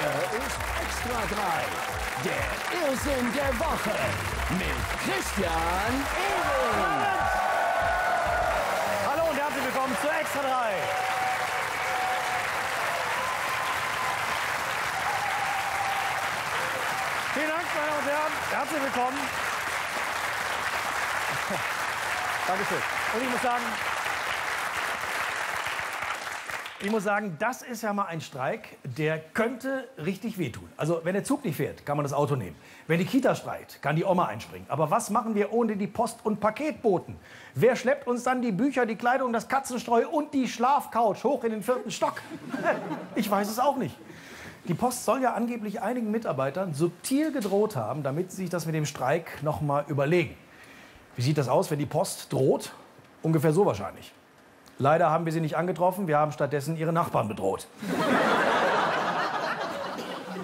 ist Extra 3, der Irrsinn der Woche mit Christian Ehring. Hallo und herzlich willkommen zu Extra 3. Vielen Dank, meine Damen und Herren. Herzlich willkommen. Dankeschön. Und ich muss sagen, das ist ja mal ein Streik, der könnte richtig wehtun. Also wenn der Zug nicht fährt, kann man das Auto nehmen. Wenn die Kita streikt, kann die Oma einspringen. Aber was machen wir ohne die Post- und Paketboten? Wer schleppt uns dann die Bücher, die Kleidung, das Katzenstreu und die Schlafcouch hoch in den 4. Stock? Ich weiß es auch nicht. Die Post soll ja angeblich einigen Mitarbeitern subtil gedroht haben, damit sie sich das mit dem Streik noch mal überlegen. Wie sieht das aus, wenn die Post droht? Ungefähr so wahrscheinlich. Leider haben wir sie nicht angetroffen, wir haben stattdessen ihre Nachbarn bedroht.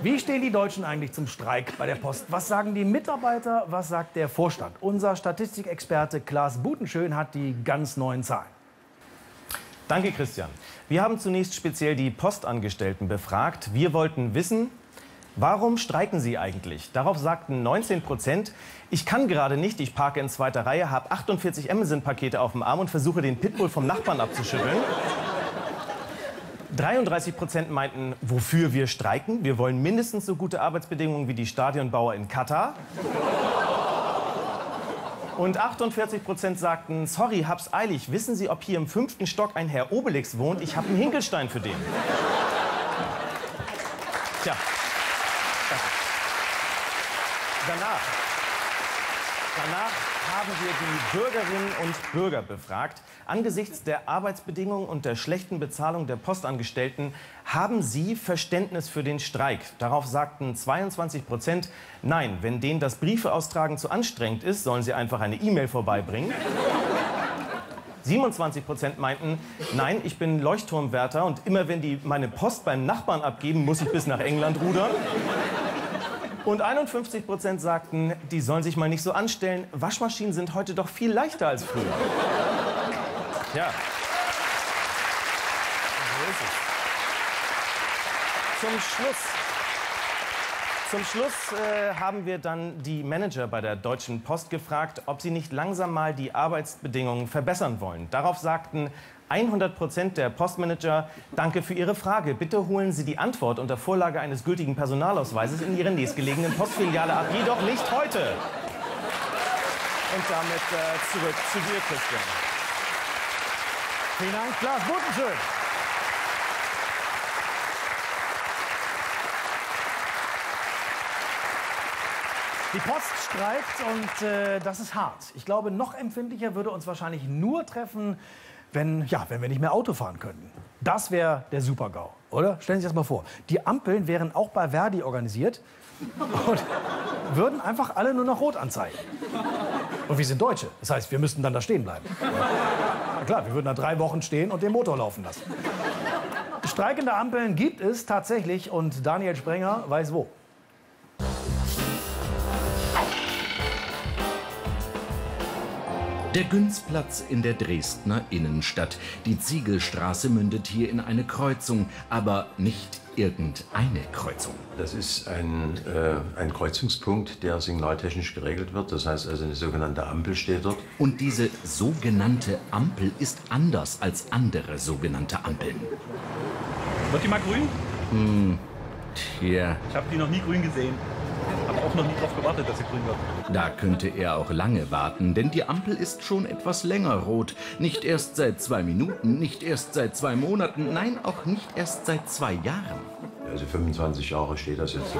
Wie stehen die Deutschen eigentlich zum Streik bei der Post? Was sagen die Mitarbeiter, was sagt der Vorstand? Unser Statistikexperte Klaas Butenschön hat die ganz neuen Zahlen. Danke, Christian. Wir haben zunächst speziell die Postangestellten befragt. Wir wollten wissen, warum streiken sie eigentlich? Darauf sagten 19%, ich kann gerade nicht, ich parke in 2. Reihe, habe 48 Amazon-Pakete auf dem Arm und versuche, den Pitbull vom Nachbarn abzuschütteln. 33% meinten, wofür wir streiken. Wir wollen mindestens so gute Arbeitsbedingungen wie die Stadionbauer in Katar. Und 48% sagten, sorry, hab's eilig. Wissen Sie, ob hier im 5. Stock ein Herr Obelix wohnt? Ich habe einen Hinkelstein für den. Tja. Danach haben wir die Bürgerinnen und Bürger befragt. Angesichts der Arbeitsbedingungen und der schlechten Bezahlung der Postangestellten, haben Sie Verständnis für den Streik? Darauf sagten 22%, nein, wenn denen das Briefeaustragen zu anstrengend ist, sollen Sie einfach eine E-Mail vorbeibringen. 27% meinten, nein, ich bin Leuchtturmwärter und immer wenn die meine Post beim Nachbarn abgeben, muss ich bis nach England rudern. Und 51% sagten, die sollen sich mal nicht so anstellen. Waschmaschinen sind heute doch viel leichter als früher. Ja. So ist es. Zum Schluss haben wir dann die Manager bei der Deutschen Post gefragt, ob sie nicht langsam mal die Arbeitsbedingungen verbessern wollen. Darauf sagten 100% der Postmanager, danke für Ihre Frage. Bitte holen Sie die Antwort unter Vorlage eines gültigen Personalausweises in Ihrer nächstgelegenen Postfiliale ab. Jedoch nicht heute. Und damit zurück zu dir, Christian. Vielen Dank, Klaas Butenschön. Die Post streikt und das ist hart. Ich glaube, noch empfindlicher würde uns wahrscheinlich nur treffen, wenn wir nicht mehr Auto fahren könnten. Das wäre der Super-GAU, oder? Stellen Sie sich das mal vor. Die Ampeln wären auch bei Verdi organisiert und würden einfach alle nur noch rot anzeigen. Und wir sind Deutsche. Das heißt, wir müssten dann da stehen bleiben. Na klar, wir würden da 3 Wochen stehen und den Motor laufen lassen. Streikende Ampeln gibt es tatsächlich und Daniel Sprenger weiß wo. Der Günzplatz in der Dresdner Innenstadt. Die Ziegelstraße mündet hier in eine Kreuzung, aber nicht irgendeine Kreuzung. Das ist ein Kreuzungspunkt, der signaltechnisch geregelt wird. Das heißt also, eine sogenannte Ampel steht dort. Und diese sogenannte Ampel ist anders als andere sogenannte Ampeln. Wird die mal grün? Tja. Ich habe die noch nie grün gesehen. Habe auch noch nie darauf gewartet, dass sie grün wird. Da könnte er auch lange warten, denn die Ampel ist schon etwas länger rot. Nicht erst seit 2 Minuten, nicht erst seit 2 Monaten, nein, auch nicht erst seit 2 Jahren. Also 25 Jahre steht das jetzt so.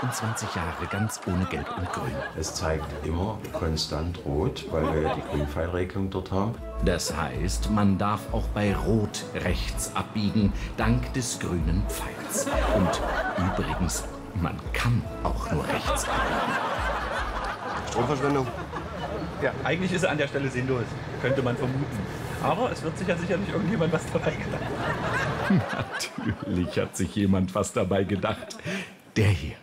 25 Jahre ganz ohne Gelb und Grün. Es zeigt immer konstant rot, weil wir ja die Grünpfeilregelung dort haben. Das heißt, man darf auch bei Rot rechts abbiegen, dank des grünen Pfeils. Und übrigens, man kann auch nur rechts abbiegen. Stromverschwendung? Ja, eigentlich ist er an der Stelle sinnlos, könnte man vermuten. Aber es wird sich ja sicherlich irgendjemand was dabei gedacht. Natürlich hat sich jemand was dabei gedacht. Der hier.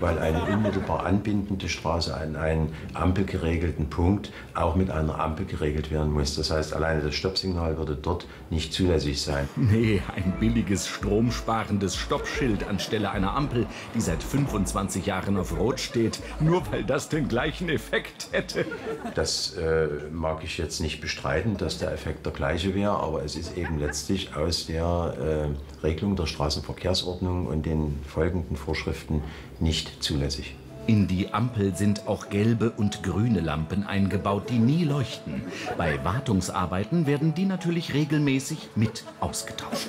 weil eine unmittelbar anbindende Straße an einen ampelgeregelten Punkt auch mit einer Ampel geregelt werden muss. Das heißt, alleine das Stoppsignal würde dort nicht zulässig sein. Nee, ein billiges, stromsparendes Stoppschild anstelle einer Ampel, die seit 25 Jahren auf Rot steht, nur weil das den gleichen Effekt hätte. Das mag ich jetzt nicht bestreiten, dass der Effekt der gleiche wäre, aber es ist eben letztlich aus der Regelung der Straßenverkehrsordnung und den folgenden Vorschriften nicht zulässig. In die Ampel sind auch gelbe und grüne Lampen eingebaut, die nie leuchten. Bei Wartungsarbeiten werden die natürlich regelmäßig mit ausgetauscht.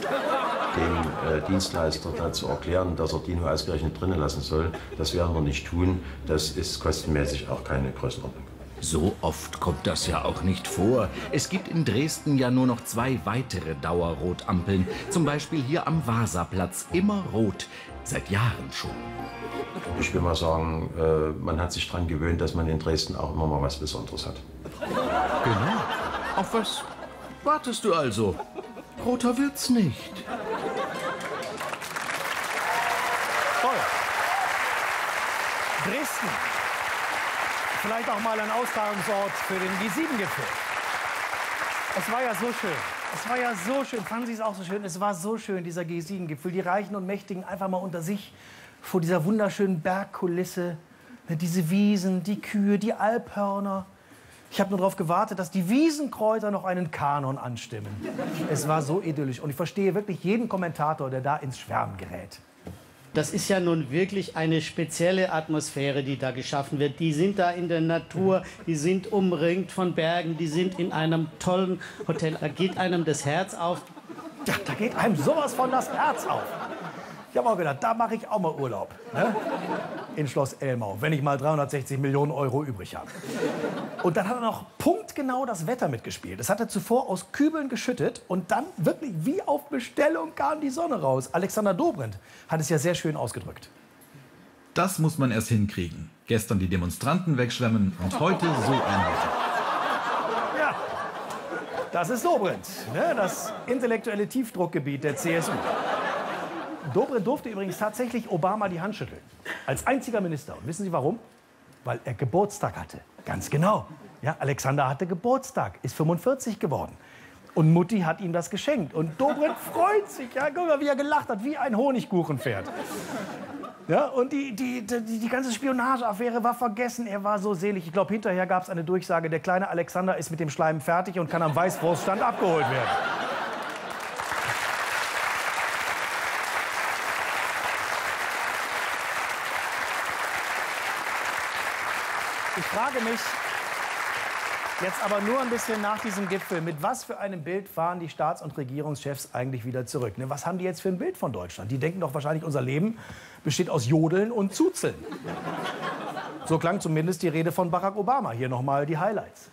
Dem Dienstleister dazu erklären, dass er die nur ausgerechnet drinnen lassen soll, das werden wir nicht tun. Das ist kostenmäßig auch keine Größenordnung. So oft kommt das ja auch nicht vor. Es gibt in Dresden ja nur noch 2 weitere Dauerrotampeln. Zum Beispiel hier am Wasaplatz. Immer rot. Seit Jahren schon. Ich will mal sagen, man hat sich daran gewöhnt, dass man in Dresden auch immer mal was Besonderes hat. Genau. Auf was wartest du also? Roter wird's nicht. Voll. Dresden. Vielleicht auch mal ein Austragungsort für den G7-Gipfel. Es war ja so schön. Es war ja so schön. Fanden Sie es auch so schön? Es war so schön, dieser G7-Gipfel. Die Reichen und Mächtigen einfach mal unter sich vor dieser wunderschönen Bergkulisse. Diese Wiesen, die Kühe, die Alphörner. Ich habe nur darauf gewartet, dass die Wiesenkräuter noch einen Kanon anstimmen. Es war so idyllisch. Und ich verstehe wirklich jeden Kommentator, der da ins Schwärmen gerät. Das ist ja nun wirklich eine spezielle Atmosphäre, die da geschaffen wird. Die sind da in der Natur, die sind umringt von Bergen, die sind in einem tollen Hotel. Da geht einem das Herz auf. Ja, da geht einem sowas von das Herz auf. Ich habe auch gedacht, da mache ich auch mal Urlaub. Ne? In Schloss Elmau, wenn ich mal 360 Millionen € übrig habe. Und dann hat er noch punktgenau das Wetter mitgespielt. Es hatte zuvor aus Kübeln geschüttet und dann wirklich wie auf Bestellung kam die Sonne raus. Alexander Dobrindt hat es ja sehr schön ausgedrückt. Das muss man erst hinkriegen. Gestern die Demonstranten wegschwemmen und heute so ein Wetter. Ja, das ist Dobrindt, ne? Das intellektuelle Tiefdruckgebiet der CSU. Dobrindt durfte übrigens tatsächlich Obama die Hand schütteln. Als einziger Minister. Und wissen Sie warum? Weil er Geburtstag hatte. Ganz genau. Ja, Alexander hatte Geburtstag, ist 45 geworden. Und Mutti hat ihm das geschenkt. Und Dobrindt freut sich. Ja, guck mal, wie er gelacht hat, wie ein Honigkuchenpferd. Ja, und die ganze Spionageaffäre war vergessen. Er war so selig. Ich glaube, hinterher gab es eine Durchsage, der kleine Alexander ist mit dem Schleim fertig und kann am Weißwurststand abgeholt werden. Ich frage mich jetzt aber nur ein bisschen nach diesem Gipfel, mit was für einem Bild fahren die Staats- und Regierungschefs eigentlich wieder zurück? Ne, was haben die jetzt für ein Bild von Deutschland? Die denken doch wahrscheinlich, unser Leben besteht aus Jodeln und Zuzeln. So klang zumindest die Rede von Barack Obama. Hier nochmal die Highlights.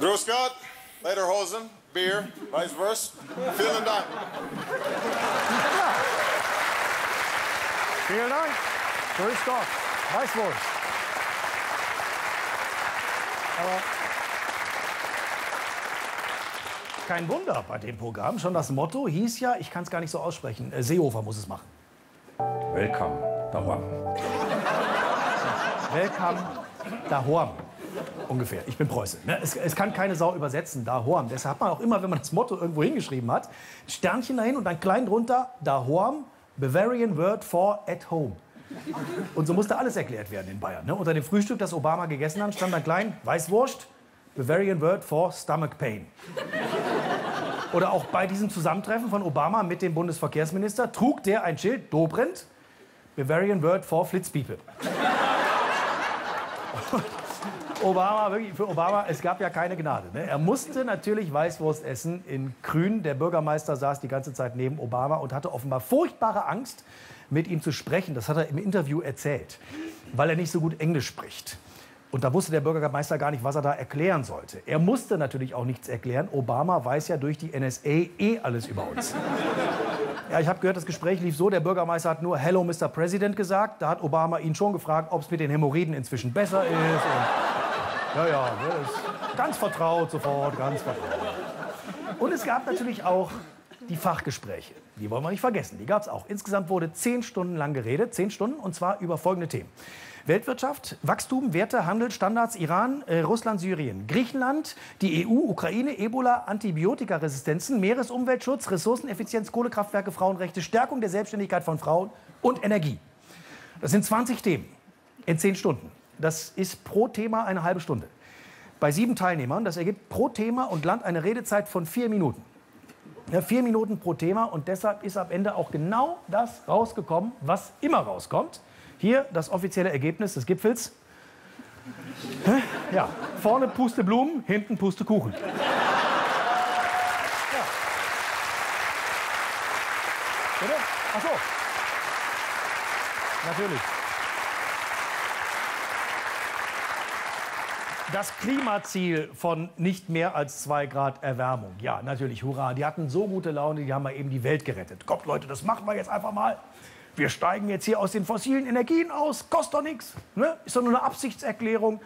Gruß Gott, Lederhosen, Bier, Weißwurst. Vielen Dank. Ja. Vielen Dank. Grüß Gott, Weißwurst. Aber kein Wunder bei dem Programm. Schon das Motto hieß ja, ich kann es gar nicht so aussprechen, Seehofer muss es machen. Welcome daheim. Welcome daheim. Ungefähr. Ich bin Preuße. Es kann keine Sau übersetzen, daheim. Deshalb hat man auch immer, wenn man das Motto irgendwo hingeschrieben hat, ein Sternchen dahin und dann klein drunter, daheim, Bavarian word for at home. Und so musste alles erklärt werden in Bayern. Ne? Unter dem Frühstück, das Obama gegessen hat, stand dann klein, Weißwurst, Bavarian word for stomach pain. Oder auch bei diesem Zusammentreffen von Obama mit dem Bundesverkehrsminister trug der ein Schild, Dobrindt, Bavarian word for Flitzpiepe. Obama, wirklich, für Obama, es gab ja keine Gnade. Ne? Er musste natürlich Weißwurst essen in Grün. Der Bürgermeister saß die ganze Zeit neben Obama und hatte offenbar furchtbare Angst, mit ihm zu sprechen. Das hat er im Interview erzählt, weil er nicht so gut Englisch spricht. Und da wusste der Bürgermeister gar nicht, was er da erklären sollte. Er musste natürlich auch nichts erklären. Obama weiß ja durch die NSA eh alles über uns. Ja, ich habe gehört, das Gespräch lief so, der Bürgermeister hat nur Hello, Mr. President gesagt. Da hat Obama ihn schon gefragt, ob es mit den Hämorrhoiden inzwischen besser ist. Und ja, er ist ganz vertraut sofort, ganz vertraut. Und es gab natürlich auch Die Fachgespräche, die wollen wir nicht vergessen, die gab es auch. Insgesamt wurde 10 Stunden lang geredet, 10 Stunden, und zwar über folgende Themen. Weltwirtschaft, Wachstum, Werte, Handel, Standards, Iran, Russland, Syrien, Griechenland, die EU, Ukraine, Ebola, Antibiotikaresistenzen, Meeresumweltschutz, Ressourceneffizienz, Kohlekraftwerke, Frauenrechte, Stärkung der Selbstständigkeit von Frauen und Energie. Das sind 20 Themen in 10 Stunden. Das ist pro Thema eine halbe Stunde. Bei 7 Teilnehmern, das ergibt pro Thema und Land eine Redezeit von 4 Minuten. Ja, 4 Minuten pro Thema, und deshalb ist am Ende auch genau das rausgekommen, was immer rauskommt. Hier das offizielle Ergebnis des Gipfels. Ja, vorne Puste Blumen, hinten Puste Kuchen. Ja. Bitte? Ach so. Natürlich. Das Klimaziel von nicht mehr als 2 Grad Erwärmung. Ja, natürlich, hurra. Die hatten so gute Laune, die haben mal eben die Welt gerettet. Kommt, Leute, das machen wir jetzt einfach mal. Wir steigen jetzt hier aus den fossilen Energien aus. Kostet doch nichts. Ne? Ist doch nur eine Absichtserklärung.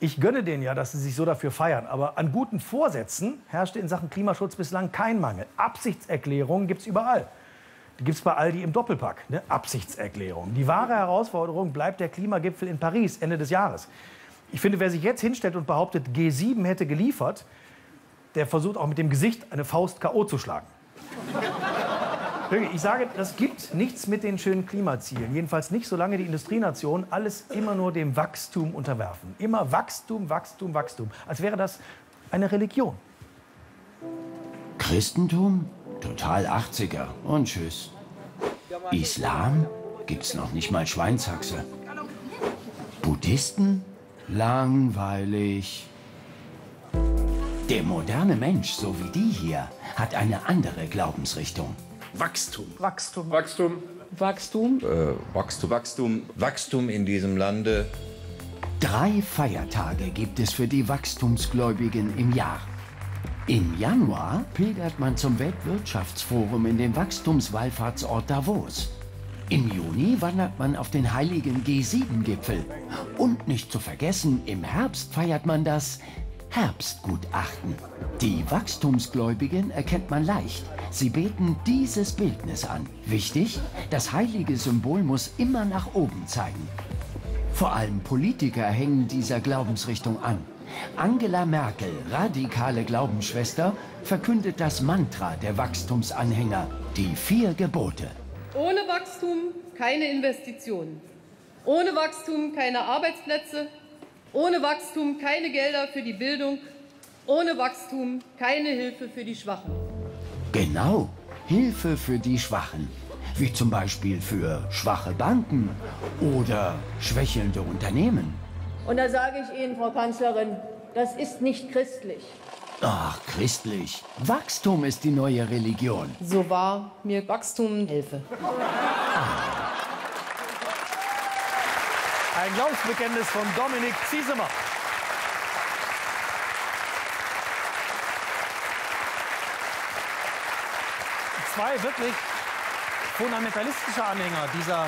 Ich gönne denen ja, dass sie sich so dafür feiern. Aber an guten Vorsätzen herrschte in Sachen Klimaschutz bislang kein Mangel. Absichtserklärungen gibt es überall. Die gibt es bei Aldi im Doppelpack. Ne? Absichtserklärungen. Die wahre Herausforderung bleibt der Klimagipfel in Paris Ende des Jahres. Ich finde, wer sich jetzt hinstellt und behauptet, G7 hätte geliefert, der versucht auch mit dem Gesicht eine Faust K.O. zu schlagen. Ich sage, das gibt nichts mit den schönen Klimazielen. Jedenfalls nicht, solange die Industrienationen alles immer nur dem Wachstum unterwerfen. Immer Wachstum, Wachstum, Wachstum. Als wäre das eine Religion. Christentum? Total 80er. Und tschüss. Islam? Gibt's noch nicht mal Schweinshaxe. Buddhisten? Langweilig. Der moderne Mensch, so wie die hier, hat eine andere Glaubensrichtung. Wachstum. Wachstum. Wachstum. Wachstum. Wachstum. Wachstum. Wachstum in diesem Lande. 3 Feiertage gibt es für die Wachstumsgläubigen im Jahr. Im Januar pilgert man zum Weltwirtschaftsforum in den Wachstumswallfahrtsort Davos. Im Juni wandert man auf den heiligen G7-Gipfel. Und nicht zu vergessen, im Herbst feiert man das Herbstgutachten. Die Wachstumsgläubigen erkennt man leicht. Sie beten dieses Bildnis an. Wichtig, das heilige Symbol muss immer nach oben zeigen. Vor allem Politiker hängen dieser Glaubensrichtung an. Angela Merkel, radikale Glaubensschwester, verkündet das Mantra der Wachstumsanhänger, die 4 Gebote. Ohne Wachstum keine Investitionen, ohne Wachstum keine Arbeitsplätze, ohne Wachstum keine Gelder für die Bildung, ohne Wachstum keine Hilfe für die Schwachen. Genau, Hilfe für die Schwachen, wie zum Beispiel für schwache Banken oder schwächelnde Unternehmen. Und da sage ich Ihnen, Frau Kanzlerin, das ist nicht christlich. Ach, christlich. Wachstum ist die neue Religion. So war mir Wachstum Hilfe. Ein Glaubensbekenntnis von Dominik Ziesemer. Zwei wirklich fundamentalistische Anhänger dieser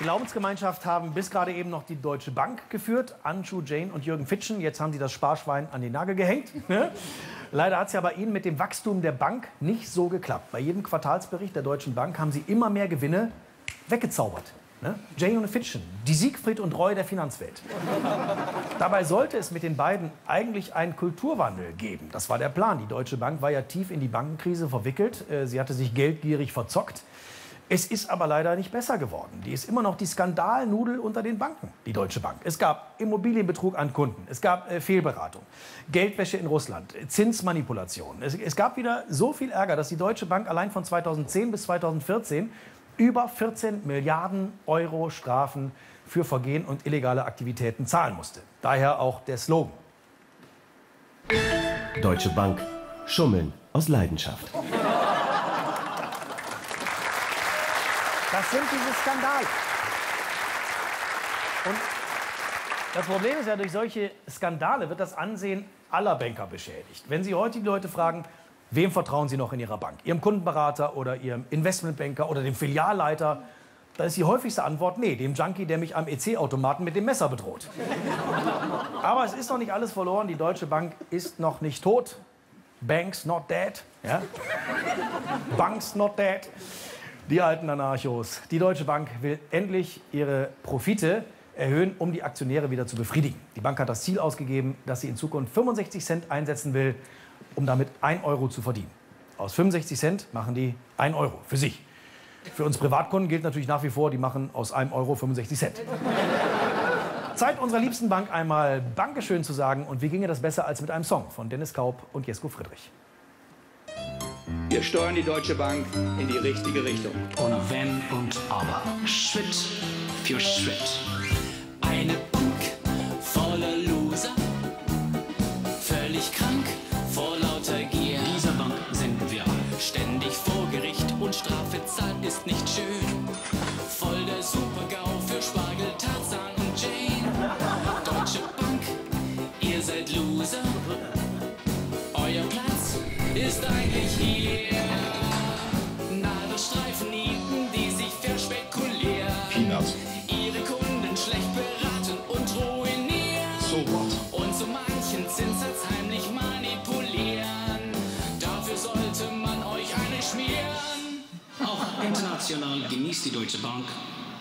Glaubensgemeinschaft haben bis gerade eben noch die Deutsche Bank geführt, Anshu Jain und Jürgen Fitschen. Jetzt haben sie das Sparschwein an den Nagel gehängt. Leider hat es ja bei ihnen mit dem Wachstum der Bank nicht so geklappt. Bei jedem Quartalsbericht der Deutschen Bank haben sie immer mehr Gewinne weggezaubert. Ne? Jain und Fitschen, die Siegfried und Roy der Finanzwelt. Dabei sollte es mit den beiden eigentlich einen Kulturwandel geben. Das war der Plan. Die Deutsche Bank war ja tief in die Bankenkrise verwickelt. Sie hatte sich geldgierig verzockt. Es ist aber leider nicht besser geworden. Die ist immer noch die Skandalnudel unter den Banken, die Deutsche Bank. Es gab Immobilienbetrug an Kunden, es gab Fehlberatung, Geldwäsche in Russland, Zinsmanipulation. Es gab wieder so viel Ärger, dass die Deutsche Bank allein von 2010 bis 2014 über 14 Milliarden Euro Strafen für Vergehen und illegale Aktivitäten zahlen musste. Daher auch der Slogan. Deutsche Bank. Schummeln aus Leidenschaft. Das sind diese Skandale. Und das Problem ist ja, durch solche Skandale wird das Ansehen aller Banker beschädigt. Wenn Sie heute die Leute fragen, wem vertrauen Sie noch in Ihrer Bank? Ihrem Kundenberater oder Ihrem Investmentbanker oder dem Filialleiter? Da ist die häufigste Antwort, nee, dem Junkie, der mich am EC-Automaten mit dem Messer bedroht. Aber es ist noch nicht alles verloren. Die Deutsche Bank ist noch nicht tot. Banks not dead, ja? Banks not dead. Die alten Anarchos. Die Deutsche Bank will endlich ihre Profite erhöhen, um die Aktionäre wieder zu befriedigen. Die Bank hat das Ziel ausgegeben, dass sie in Zukunft 65 Cent einsetzen will, um damit 1 Euro zu verdienen. Aus 65 Cent machen die 1 Euro für sich. Für uns Privatkunden gilt natürlich nach wie vor, die machen aus 1 Euro 65 Cent. Zeit unserer liebsten Bank einmal Dankeschön zu sagen. Und wie ginge das besser als mit einem Song von Dennis Kaup und Jesko Friedrich. Wir steuern die Deutsche Bank in die richtige Richtung. Ohne Wenn und Aber. Schritt für Schritt. Eine Bank voller Loser. Völlig krank vor lauter Gier. Dieser Bank sind wir alle. Ständig vor Gericht und Strafe zahlt ist nicht schön. Voll der Super-GAU für Spargel, Tarzan und Jane. Deutsche Bank, ihr seid Loser. Euer Platz ist eigentlich hier. Nadelstreifennieten, die sich verspekulieren. Peanuts. Ihre Kunden schlecht beraten und ruinieren. So what? Und so manchen Zinssatz heimlich manipulieren. Dafür sollte man euch eine schmieren. Auch international genießt die Deutsche Bank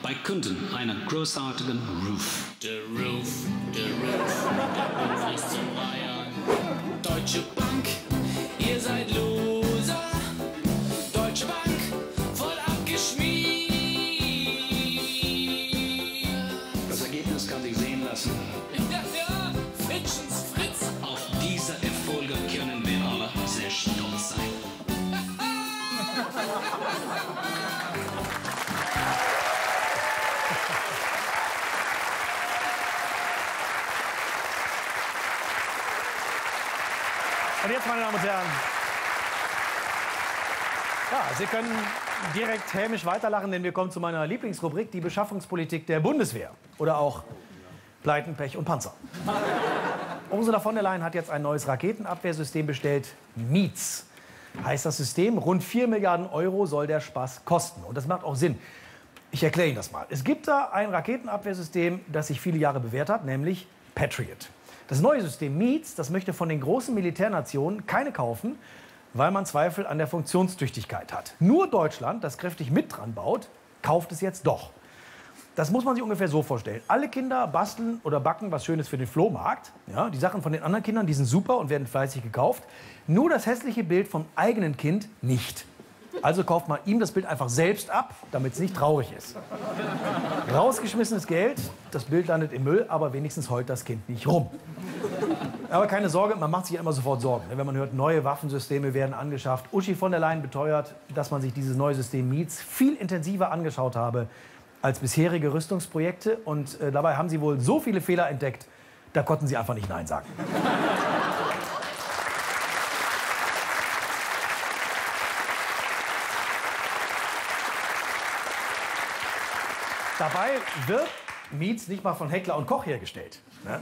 bei Kunden einen großartigen Roof. Der Roof, der Roof, der Roof ist zum Reihen. Deutsche Bank, ihr seid Loser. Deutsche Bank, voll abgeschmiert. Das Ergebnis kann sich sehen lassen. Ja, Fitschens Fritz. Auf diese Erfolge können wir alle sehr stolz sein. Und jetzt, meine Damen und Herren, ja, Sie können direkt hämisch weiterlachen, denn wir kommen zu meiner Lieblingsrubrik, die Beschaffungspolitik der Bundeswehr. Oder auch Pleiten, Pech und Panzer. Ursula von der Leyen hat jetzt ein neues Raketenabwehrsystem bestellt, MEATS. Heißt das System, rund 4 Milliarden Euro soll der Spaß kosten. Und das macht auch Sinn. Ich erkläre Ihnen das mal. Es gibt da ein Raketenabwehrsystem, das sich viele Jahre bewährt hat, nämlich Patriot. Das neue System MEATS, das möchte von den großen Militärnationen keine kaufen, weil man Zweifel an der Funktionstüchtigkeit hat. Nur Deutschland, das kräftig mit dran baut, kauft es jetzt doch. Das muss man sich ungefähr so vorstellen. Alle Kinder basteln oder backen was Schönes für den Flohmarkt. Ja, die Sachen von den anderen Kindern, die sind super und werden fleißig gekauft. Nur das hässliche Bild vom eigenen Kind nicht. Also kauft man ihm das Bild einfach selbst ab, damit es nicht traurig ist. Rausgeschmissenes Geld, das Bild landet im Müll, aber wenigstens heult das Kind nicht rum. Aber keine Sorge, man macht sich ja immer sofort Sorgen, wenn man hört, neue Waffensysteme werden angeschafft. Uschi von der Leyen beteuert, dass man sich dieses neue System MEATS viel intensiver angeschaut habe als bisherige Rüstungsprojekte. Und dabei haben sie wohl so viele Fehler entdeckt, da konnten sie einfach nicht Nein sagen. Dabei wird MEATS nicht mal von Heckler und Koch hergestellt. Ne?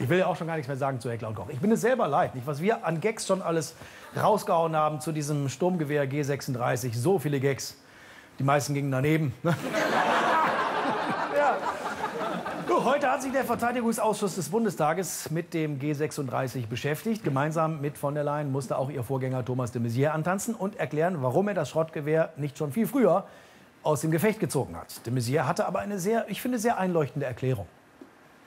Ich will ja auch schon gar nichts mehr sagen zu Heckler und Koch. Ich bin es selber leid, nicht, was wir an Gags schon alles rausgehauen haben zu diesem Sturmgewehr G36. So viele Gags. Die meisten gingen daneben. Ne? Ja. Du, heute hat sich der Verteidigungsausschuss des Bundestages mit dem G36 beschäftigt. Gemeinsam mit von der Leyen musste auch ihr Vorgänger Thomas de Maizière antanzen und erklären, warum er das Schrottgewehr nicht schon viel früher aus dem Gefecht gezogen hat. De Maizière hatte aber eine sehr, ich finde, sehr einleuchtende Erklärung.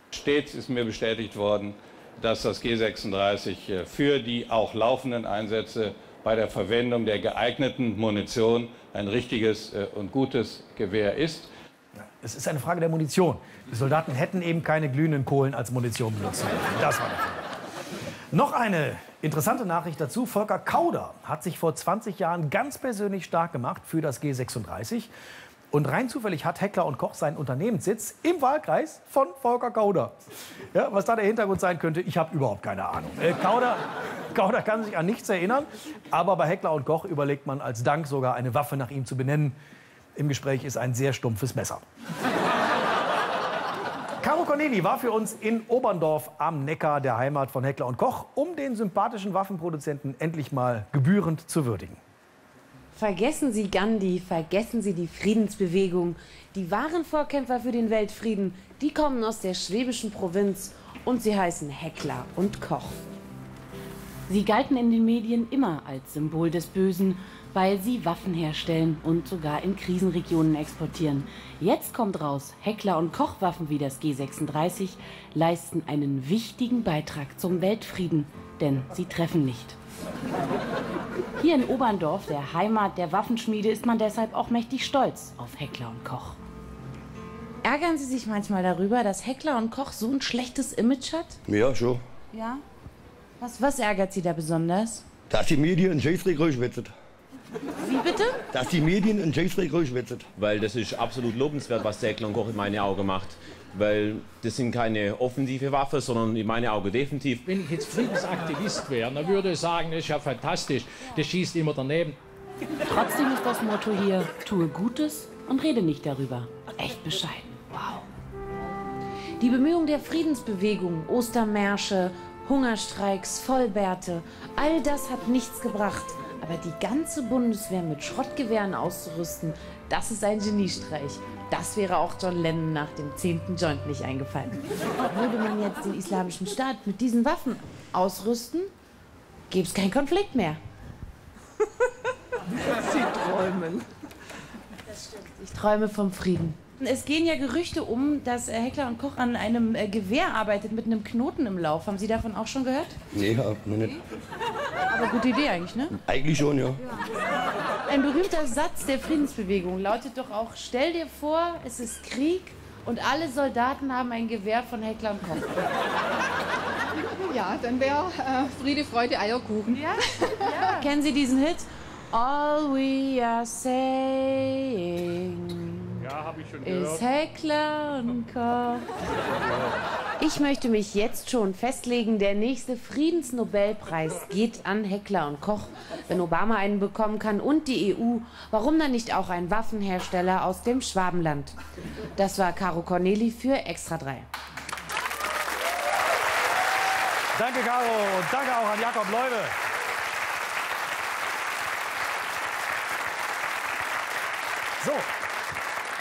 Stets ist mir bestätigt worden, dass das G36 für die auch laufenden Einsätze bei der Verwendung der geeigneten Munition ein richtiges und gutes Gewehr ist. Es ist eine Frage der Munition. Die Soldaten hätten eben keine glühenden Kohlen als Munition benutzt. Das war das. Noch eine interessante Nachricht dazu, Volker Kauder hat sich vor 20 Jahren ganz persönlich stark gemacht für das G36. Und rein zufällig hat Heckler und Koch seinen Unternehmenssitz im Wahlkreis von Volker Kauder. Ja, was da der Hintergrund sein könnte, ich habe überhaupt keine Ahnung. Kauder kann sich an nichts erinnern, aber bei Heckler und Koch überlegt man als Dank sogar eine Waffe nach ihm zu benennen. Im Gespräch ist ein sehr stumpfes Messer. Caro Corneli war für uns in Oberndorf am Neckar, der Heimat von Heckler und Koch, um den sympathischen Waffenproduzenten endlich mal gebührend zu würdigen. Vergessen Sie Gandhi, vergessen Sie die Friedensbewegung. Die wahren Vorkämpfer für den Weltfrieden, die kommen aus der schwäbischen Provinz und sie heißen Heckler und Koch. Sie galten in den Medien immer als Symbol des Bösen, weil sie Waffen herstellen und sogar in Krisenregionen exportieren. Jetzt kommt raus, Heckler und Koch Waffen wie das G36 leisten einen wichtigen Beitrag zum Weltfrieden, denn sie treffen nicht. Hier in Oberndorf, der Heimat der Waffenschmiede, ist man deshalb auch mächtig stolz auf Heckler und Koch. Ärgern Sie sich manchmal darüber, dass Heckler und Koch so ein schlechtes Image hat? Ja, schon. Ja? Was ärgert Sie da besonders? Dass die Medien einen Scheißdreck rausschwätzen. Wie bitte? Dass die Medien einen Scheißdreck rausschwätzen. Weil das ist absolut lobenswert, was der Heckler und Koch in meinen Augen macht. Weil das sind keine offensive Waffe, sondern in meinen Augen defensiv. Wenn ich jetzt Friedensaktivist wäre, dann würde ich sagen, das ist ja fantastisch. Das schießt immer daneben. Trotzdem ist das Motto hier, tue Gutes und rede nicht darüber. Echt bescheiden. Wow. Die Bemühungen der Friedensbewegung, Ostermärsche, Hungerstreiks, Vollbärte, all das hat nichts gebracht. Aber die ganze Bundeswehr mit Schrottgewehren auszurüsten, das ist ein Geniestreich. Das wäre auch John Lennon nach dem 10. Joint nicht eingefallen. Würde man jetzt den Islamischen Staat mit diesen Waffen ausrüsten, gäbe es keinen Konflikt mehr. Sie träumen. Das stimmt. Ich träume vom Frieden. Es gehen ja Gerüchte um, dass Heckler und Koch an einem Gewehr arbeitet mit einem Knoten im Lauf. Haben Sie davon auch schon gehört? Nee, hab noch nicht. Aber gute Idee eigentlich, ne? Eigentlich schon, ja. Ein berühmter Satz der Friedensbewegung lautet doch auch, stell dir vor, es ist Krieg und alle Soldaten haben ein Gewehr von Heckler und Koch. Ja, dann wäre Friede, Freude, Eierkuchen. Ja? Ja. Kennen Sie diesen Hit? All we are saying. Ja, hab ich schon gehört. Ist Heckler und Koch. Ich möchte mich jetzt schon festlegen, der nächste Friedensnobelpreis geht an Heckler und Koch. Wenn Obama einen bekommen kann und die EU, warum dann nicht auch ein Waffenhersteller aus dem Schwabenland? Das war Caro Corneli für Extra 3. Danke, Caro. Und danke auch an Jakob Leube. So.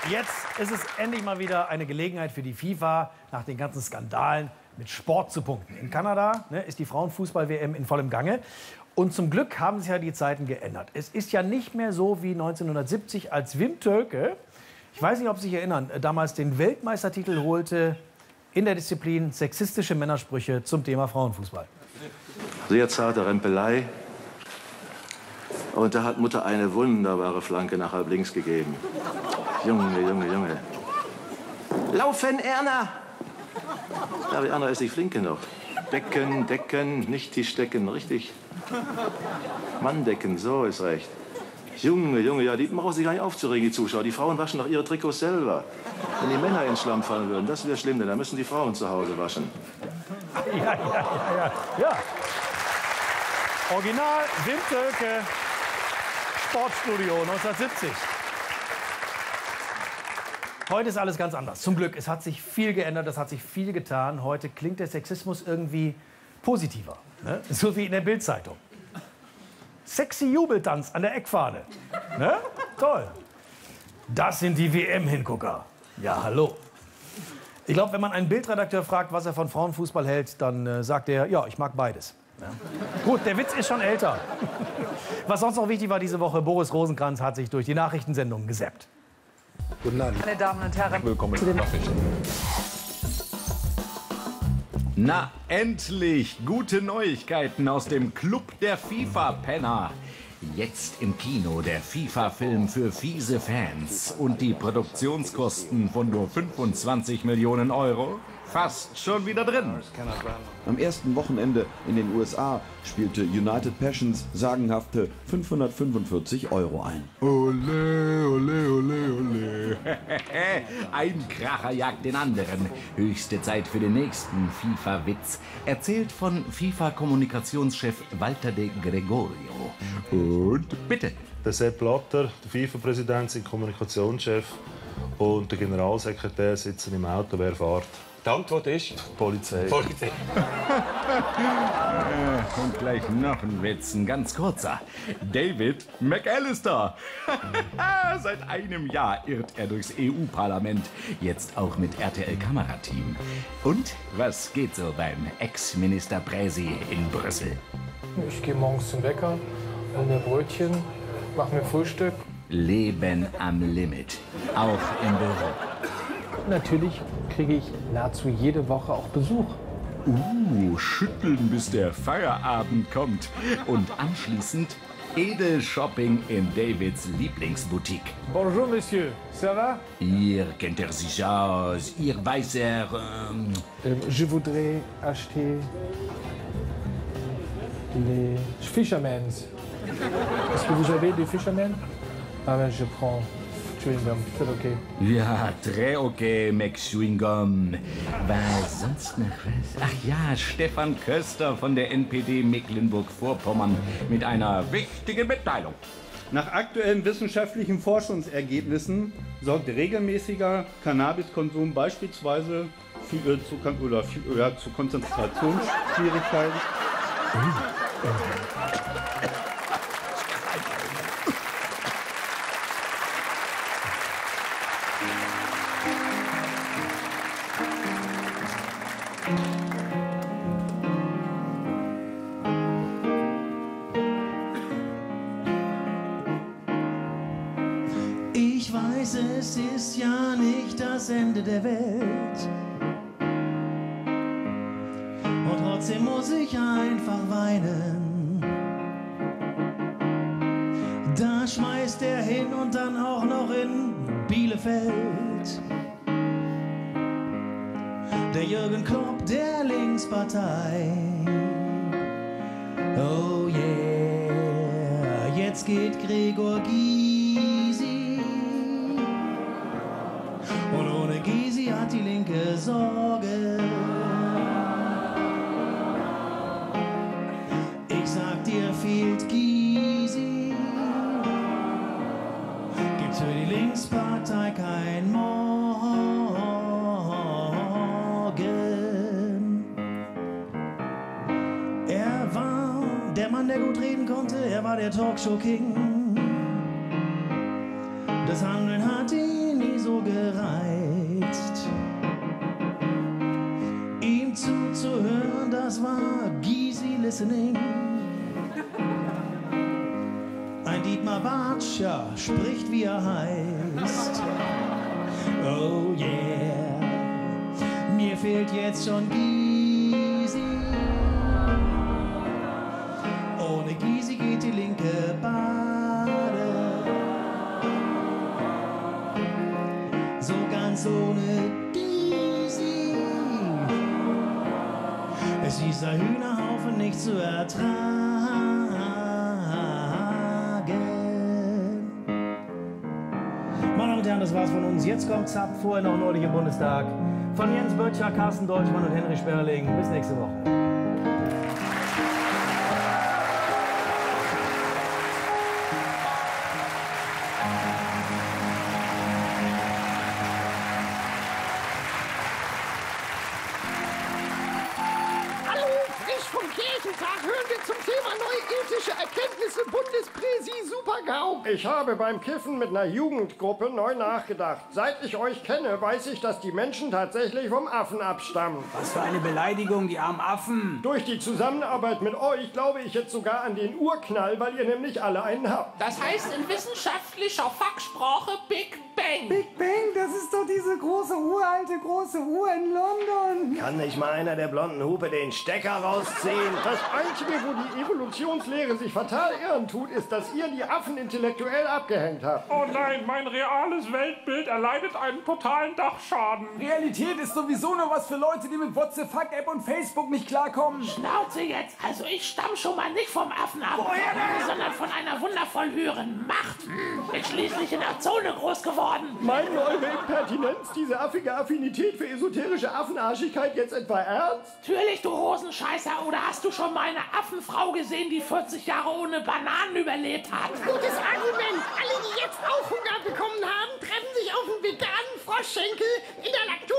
Jetzt ist es endlich mal wieder eine Gelegenheit für die FIFA, nach den ganzen Skandalen mit Sport zu punkten. In Kanada, ne, ist die Frauenfußball-WM in vollem Gange. Und zum Glück haben sich ja die Zeiten geändert. Es ist ja nicht mehr so wie 1970, als Wim Tölke, ich weiß nicht, ob Sie sich erinnern, damals den Weltmeistertitel holte in der Disziplin sexistische Männersprüche zum Thema Frauenfußball. Sehr zarte Rempelei. Und da hat Mutter eine wunderbare Flanke nach halb links gegeben. Junge, Junge, Junge. Laufen, Erna! Aber Erna ist nicht flink genug. Decken, decken, nicht Tischdecken, richtig. Mann decken, so ist recht. Junge, Junge, ja, die brauchen sich gar nicht aufzuregen, die Zuschauer. Die Frauen waschen doch ihre Trikots selber. Wenn die Männer ins Schlamm fallen würden, das wäre schlimm, denn dann müssen die Frauen zu Hause waschen. Ja, ja, ja, ja, ja. Original Wim Tölke, Sportstudio 1970. Heute ist alles ganz anders. Zum Glück, es hat sich viel geändert, es hat sich viel getan. Heute klingt der Sexismus irgendwie positiver, ne? So wie in der Bild-Zeitung. Sexy Jubeltanz an der Eckfahne, ne? Toll. Das sind die WM-Hingucker. Ja, hallo. Ich glaube, wenn man einen Bildredakteur fragt, was er von Frauenfußball hält, dann sagt er, ja, ich mag beides. Ne? Gut, der Witz ist schon älter. Was sonst noch wichtig war diese Woche, Boris Rosenkranz hat sich durch die Nachrichtensendungen gesappt. Guten Abend. Meine Damen und Herren, willkommen zu den Nachrichten. Na, endlich! Gute Neuigkeiten aus dem Club der FIFA-Penner. Jetzt im Kino der FIFA-Film für fiese Fans und die Produktionskosten von nur 25 Millionen Euro fast schon wieder drin. Am ersten Wochenende in den USA spielte United Passions sagenhafte 545 Euro ein. Ole, ole, ole, ole. Ein Kracher jagt den anderen. Höchste Zeit für den nächsten FIFA-Witz. Erzählt von FIFA-Kommunikationschef Walter de Gregorio. Und bitte. Der Sepp Lotter, der FIFA-Präsident, sein Kommunikationschef und der Generalsekretär sitzen im Auto. Wer fährt? Die Antwort ist? Polizei. Polizei. Und gleich noch ein Witz, ein ganz kurzer. David McAllister. Seit einem Jahr irrt er durchs EU-Parlament. Jetzt auch mit RTL-Kamerateam. Und was geht so beim Ex-Minister Präsi in Brüssel? Ich gehe morgens zum Bäcker, hole mir Brötchen, mache mir Frühstück. Leben am Limit, auch im Büro. Natürlich kriege ich nahezu jede Woche auch Besuch. Schütteln, bis der Feierabend kommt. Und anschließend Edel-Shopping in Davids Lieblingsboutique. Bonjour, Monsieur. Ça va? Hier kennt er sich aus. Hier weiß er... Je voudrais acheter... les Fishermans. Est-ce que vous avez des Fishermans? Ah, ben, je prends... Chewing-Gum, c'est okay. Ja, très okay, Max Chewing-Gum. Was sonst noch was? Ach ja, Stefan Köster von der NPD Mecklenburg-Vorpommern mit einer wichtigen Mitteilung. Nach aktuellen wissenschaftlichen Forschungsergebnissen sorgt regelmäßiger Cannabiskonsum beispielsweise zu Konzentrationsschwierigkeiten. Ich weiß, es ist ja nicht das Ende der Welt. Und trotzdem muss ich einfach weinen. Da schmeißt er hin und dann auch noch in Bielefeld. Der Jürgen Klopp der Linkspartei. Oh yeah, jetzt geht Gregor Gysi. Und ohne Gysi hat die Linke Sorge. Ich sag dir, fehlt Gysi, gibt's für die Linkspartei kein Morgen. Er war der Mann, der gut reden konnte, er war der Talkshow-King. Das Handeln hat ihn nie so gereizt. Ihm zuzuhören, das war Gysi Listening. Ein Dietmar Bartscher spricht, wie er heißt. Oh yeah, mir fehlt jetzt schon Gysi. Ohne Gysi geht die Linke Bade. So ganz ohne Gysi ist dieser Hühnerhaufen nicht zu ertragen. Das war's von uns. Jetzt kommt Zapp, vorher noch neulich im Bundestag. Von Jens Böttcher, Carsten Deutschmann und Henry Sperling. Bis nächste Woche. Hallo, frisch vom Kirchentag hören wir zum Thema neue ethische Erkenntnisse Bundespräsi Super-GAU. Ich habe beim Kiffen mit einer Jugendgruppe neu nachgedacht. Seit ich euch kenne, weiß ich, dass die Menschen tatsächlich vom Affen abstammen. Was für eine Beleidigung, die armen Affen. Durch die Zusammenarbeit mit euch glaube ich jetzt sogar an den Urknall, weil ihr nämlich alle einen habt. Das heißt in wissenschaftlicher Fachsprache Big Bang. Big Bang, das ist doch diese große, uralte, große Uhr in London. Kann nicht mal einer der blonden Hupe den Stecker rausziehen? Das Einzige, wo die Evolutionslehre sich fatal irren tut, ist, dass ihr die Affen intellektuell abgehängt habt. Oh nein, mein reales Weltbild erleidet einen totalen Dachschaden. Realität ist sowieso nur was für Leute, die mit WhatsApp-App und Facebook nicht klarkommen. Schnauze jetzt! Also ich stamme schon mal nicht vom Affen ab, sondern von einer wundervoll höheren Macht. Bin schließlich in der Zone groß geworden. Meinen eure Impertinenz diese affige Affinität für esoterische Affenarschigkeit jetzt etwa ernst? Natürlich, du Hosenscheißer, oder hast du schon mal eine Affenfrau gesehen, die 40 Jahre ohne Bananen überlebt hat? Gutes Argument. Alle, die jetzt auch Hunger bekommen haben, treffen sich auf einen veganen Froschschenkel in der Laktur.